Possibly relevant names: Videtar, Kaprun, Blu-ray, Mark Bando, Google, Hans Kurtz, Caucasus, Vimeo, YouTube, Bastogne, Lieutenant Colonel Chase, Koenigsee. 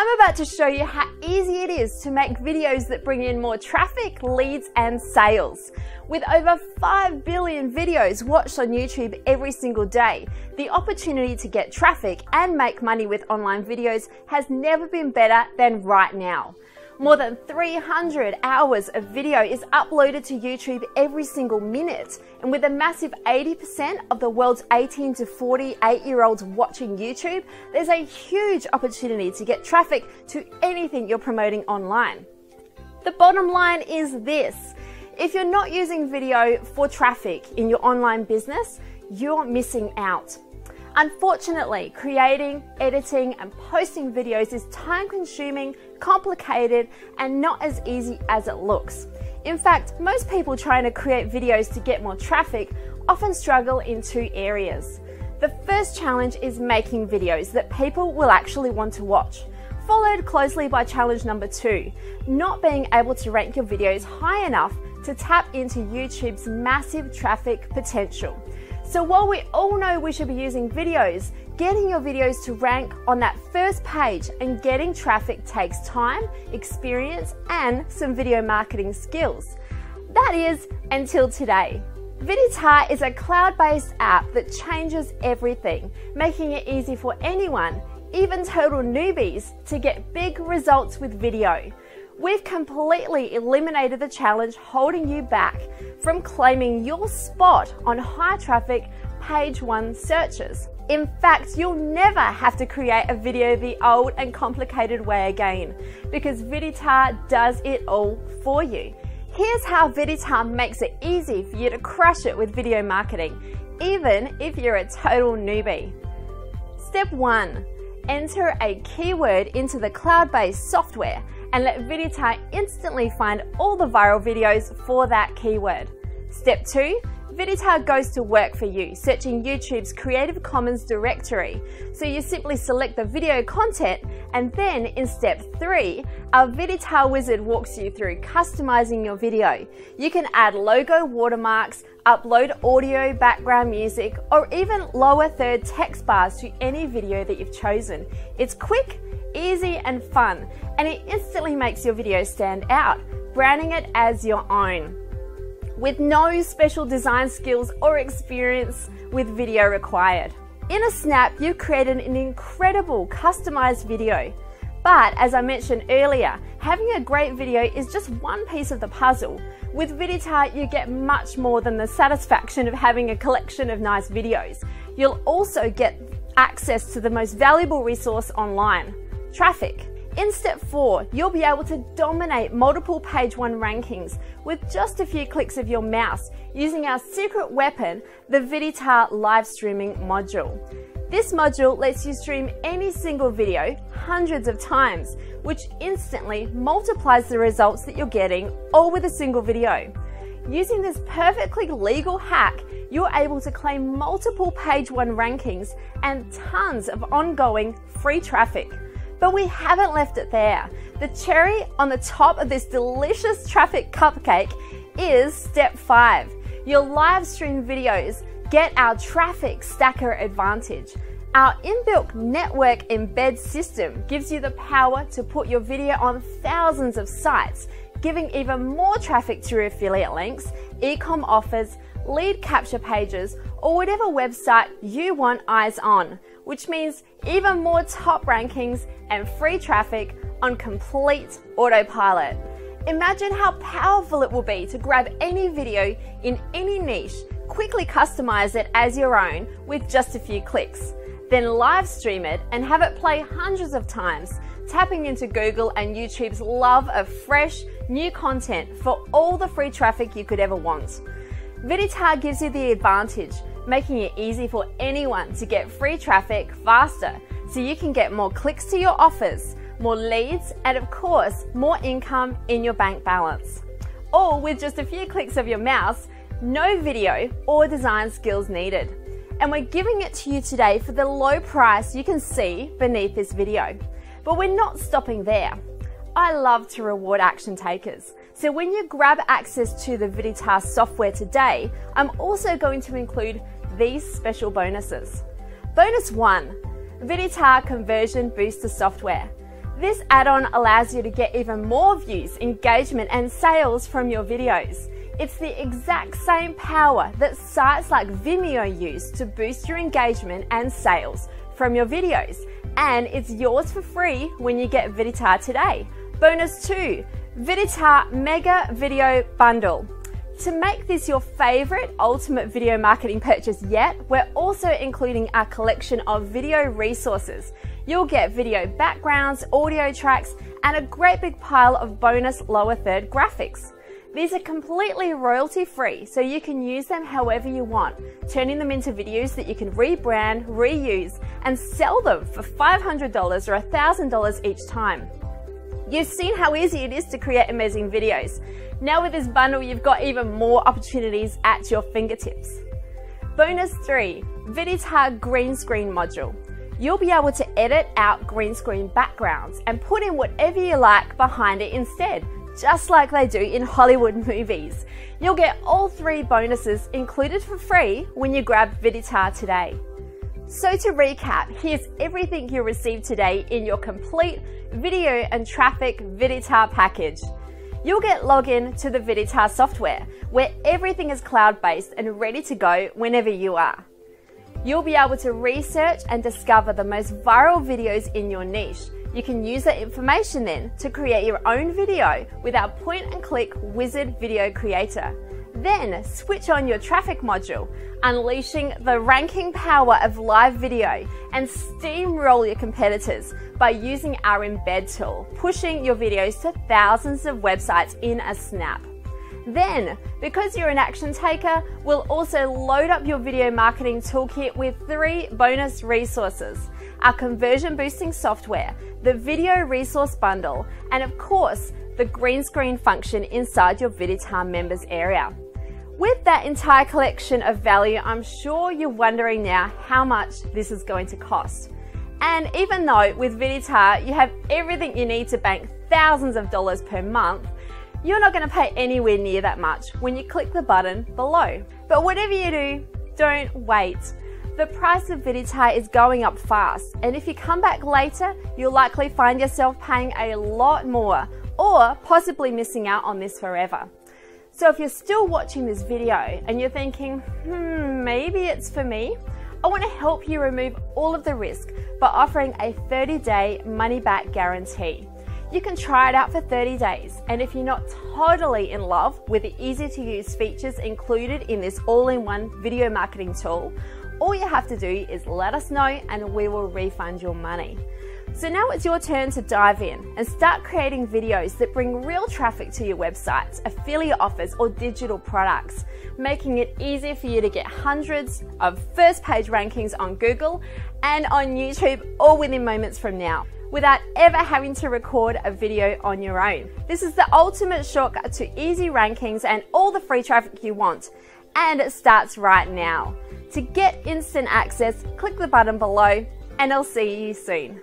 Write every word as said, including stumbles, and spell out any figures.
I'm about to show you how easy it is to make videos that bring in more traffic, leads and sales. With over five billion videos watched on YouTube every single day, the opportunity to get traffic and make money with online videos has never been better than right now. More than three hundred hours of video is uploaded to YouTube every single minute, and with a massive eighty percent of the world's eighteen to forty-eight year olds watching YouTube, there's a huge opportunity to get traffic to anything you're promoting online. The bottom line is this: if you're not using video for traffic in your online business, you're missing out. Unfortunately, creating, editing and posting videos is time-consuming, complicated and not as easy as it looks. In fact, most people trying to create videos to get more traffic often struggle in two areas. The first challenge is making videos that people will actually want to watch, followed closely by challenge number two, not being able to rank your videos high enough to tap into YouTube's massive traffic potential. So while we all know we should be using videos, getting your videos to rank on that first page and getting traffic takes time, experience, and some video marketing skills. That is, until today. Videtar is a cloud-based app that changes everything, making it easy for anyone, even total newbies, to get big results with video. We've completely eliminated the challenge holding you back from claiming your spot on high traffic page one searches. In fact, you'll never have to create a video the old and complicated way again, because Videtar does it all for you. Here's how Videtar makes it easy for you to crush it with video marketing, even if you're a total newbie. Step one, enter a keyword into the cloud-based software and let Videtar instantly find all the viral videos for that keyword. Step two, Videtar goes to work for you, searching YouTube's Creative Commons directory. So you simply select the video content, and then in step three, our Videtar wizard walks you through customizing your video. You can add logo watermarks, upload audio, background music, or even lower third text bars to any video that you've chosen. It's quick, easy and fun, and it instantly makes your video stand out, branding it as your own. With no special design skills or experience with video required. In a snap, you've created an incredible customized video. But as I mentioned earlier, having a great video is just one piece of the puzzle. With Videtar, you get much more than the satisfaction of having a collection of nice videos. You'll also get access to the most valuable resource online, traffic. In step four, you'll be able to dominate multiple page one rankings with just a few clicks of your mouse using our secret weapon, the Videtar live streaming module. This module lets you stream any single video hundreds of times, which instantly multiplies the results that you're getting, all with a single video. Using this perfectly legal hack, you're able to claim multiple page one rankings and tons of ongoing free traffic. But we haven't left it there. The cherry on the top of this delicious traffic cupcake is step five. Your live stream videos get our traffic stacker advantage. Our inbuilt network embed system gives you the power to put your video on thousands of sites, giving even more traffic through affiliate links, e-com offers, lead capture pages, or whatever website you want eyes on, which means even more top rankings and free traffic on complete autopilot. Imagine how powerful it will be to grab any video in any niche, quickly customize it as your own with just a few clicks, then live stream it and have it play hundreds of times, tapping into Google and YouTube's love of fresh, new content for all the free traffic you could ever want. Videtar gives you the advantage, making it easy for anyone to get free traffic faster, so you can get more clicks to your offers, more leads, and of course, more income in your bank balance. All with just a few clicks of your mouse, no video or design skills needed. And we're giving it to you today for the low price you can see beneath this video. But we're not stopping there. I love to reward action takers. So when you grab access to the Videtar software today, I'm also going to include these special bonuses. Bonus one, Videtar Conversion Booster Software. This add-on allows you to get even more views, engagement and sales from your videos. It's the exact same power that sites like Vimeo use to boost your engagement and sales from your videos. And it's yours for free when you get Videtar today. Bonus two, Videtar Mega Video Bundle. To make this your favorite ultimate video marketing purchase yet, we're also including our collection of video resources. You'll get video backgrounds, audio tracks, and a great big pile of bonus lower third graphics. These are completely royalty-free, so you can use them however you want, turning them into videos that you can rebrand, reuse, and sell them for five hundred dollars or one thousand dollars each time. You've seen how easy it is to create amazing videos. Now with this bundle, you've got even more opportunities at your fingertips. Bonus three, Videtar Green Screen Module. You'll be able to edit out green screen backgrounds and put in whatever you like behind it instead, just like they do in Hollywood movies. You'll get all three bonuses included for free when you grab Videtar today. So to recap, here's everything you received today in your complete video and traffic Videtar package. You'll get login to the Videtar software, where everything is cloud-based and ready to go whenever you are. You'll be able to research and discover the most viral videos in your niche. You can use that information then to create your own video with our point-and-click wizard video creator. Then switch on your traffic module, unleashing the ranking power of live video, and steamroll your competitors by using our embed tool, pushing your videos to thousands of websites in a snap. Then, because you're an action taker, we'll also load up your video marketing toolkit with three bonus resources: our conversion boosting software, the video resource bundle, and of course, the green screen function inside your Videtar members area. With that entire collection of value, I'm sure you're wondering now how much this is going to cost. And even though with Videtar you have everything you need to bank thousands of dollars per month, you're not going to pay anywhere near that much when you click the button below. But whatever you do, don't wait. The price of Videtar is going up fast, and if you come back later, you'll likely find yourself paying a lot more, or possibly missing out on this forever. So if you're still watching this video and you're thinking, hmm, maybe it's for me, I want to help you remove all of the risk by offering a thirty day money-back guarantee. You can try it out for thirty days, and if you're not totally in love with the easy-to-use features included in this all-in-one video marketing tool, all you have to do is let us know and we will refund your money. So now it's your turn to dive in and start creating videos that bring real traffic to your websites, affiliate offers or digital products, making it easier for you to get hundreds of first page rankings on Google and on YouTube all within moments from now, without ever having to record a video on your own. This is the ultimate shortcut to easy rankings and all the free traffic you want, and it starts right now. To get instant access, click the button below, and I'll see you soon.